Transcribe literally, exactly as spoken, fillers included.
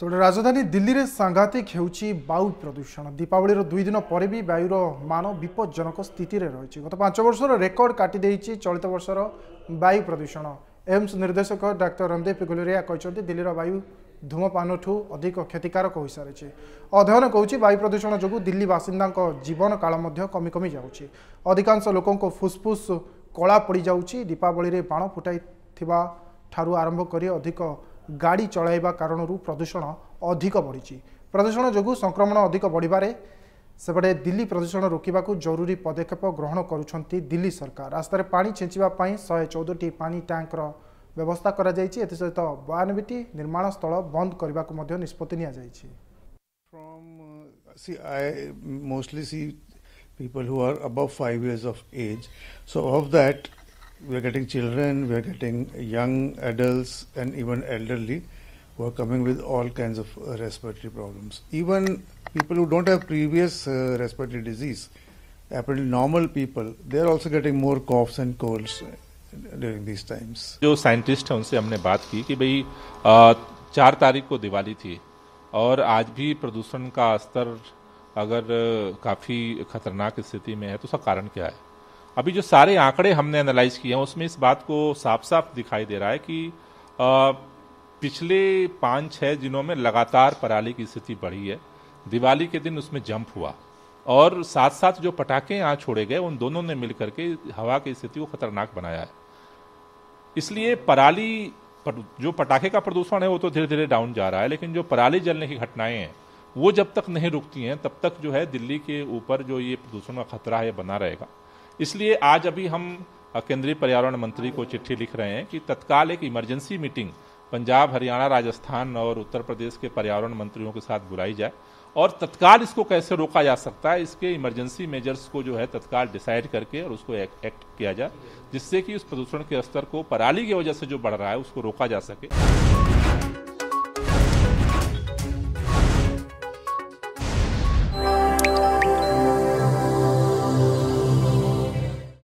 सेपटे राजधानी दिल्ली में सांघातिक होउछि वायु प्रदूषण। दीपावली दुई दिन पर भी वायुर मान विपज्जनक स्थिति में रही। गत पांच वर्षर रेकर्ड काटी देइछि चलित वर्षर वायु प्रदूषण। एम्स निर्देशक डाक्टर रणदीप गुलेरिया कहते दिल्लीर वायु धूमपान ठू अधिक क्षतिकारक हो सारी। अध्ययन कहूँ वायु प्रदूषण जो दिल्ली बासिंदा जीवन काल कमी कमी जाऊँगी। अधिकांश लोक फुसफुस कला पड़ जा। दीपावली में बाण फुटाई ठारू आरंभ कर अधिक गाड़ी चलाइबा कारण प्रदूषण अधिक बढ़ी। प्रदूषण जो संक्रमण अधिक बढ़वे सेपटे दिल्ली प्रदूषण रोकने को जरूरी पदक्षेप ग्रहण करुछंती दिल्ली सरकार। रास्तार पानी छिंचिबा शहे चौदहटी पानी टैंकर व्यवस्था करा जायछि। एथि सहित बानबेटी निर्माण स्थल बंद करने को मध्य निष्पत्ति निया जायछि। From see, I mostly see people who are above five years of age. So of that, we are getting children, we are getting young adults, and even elderly who are coming with all kinds of uh, respiratory problems. Even people who don't have previous uh, respiratory disease, apparently normal people, they are also getting more coughs and colds during these times. जो scientist हैं उनसे हमने बात की कि भाई चार तारीख को दिवाली थी और आज भी प्रदूषण का स्तर अगर काफी खतरनाक स्थिति में है तो उसका कारण क्या है। अभी जो सारे आंकड़े हमने एनालाइज किए हैं उसमें इस बात को साफ साफ दिखाई दे रहा है कि आ, पिछले पाँच छः दिनों में लगातार पराली की स्थिति बढ़ी है। दिवाली के दिन उसमें जंप हुआ और साथ साथ जो पटाखे यहाँ छोड़े गए उन दोनों ने मिलकर के हवा की स्थिति को खतरनाक बनाया है। इसलिए पराली पर, जो पटाखे का प्रदूषण है वो तो धीरे धीरे डाउन जा रहा है, लेकिन जो पराली जलने की घटनाएँ हैं वो जब तक नहीं रुकती हैं तब तक जो है दिल्ली के ऊपर जो ये प्रदूषण का खतरा है बना रहेगा। इसलिए आज अभी हम केंद्रीय पर्यावरण मंत्री को चिट्ठी लिख रहे हैं कि तत्काल एक इमरजेंसी मीटिंग पंजाब, हरियाणा, राजस्थान और उत्तर प्रदेश के पर्यावरण मंत्रियों के साथ बुलाई जाए और तत्काल इसको कैसे रोका जा सकता है इसके इमरजेंसी मेजर्स को जो है तत्काल डिसाइड करके और उसको एक, एक्ट किया जाए जिससे कि उस प्रदूषण के स्तर को पराली की वजह से जो बढ़ रहा है उसको रोका जा सके।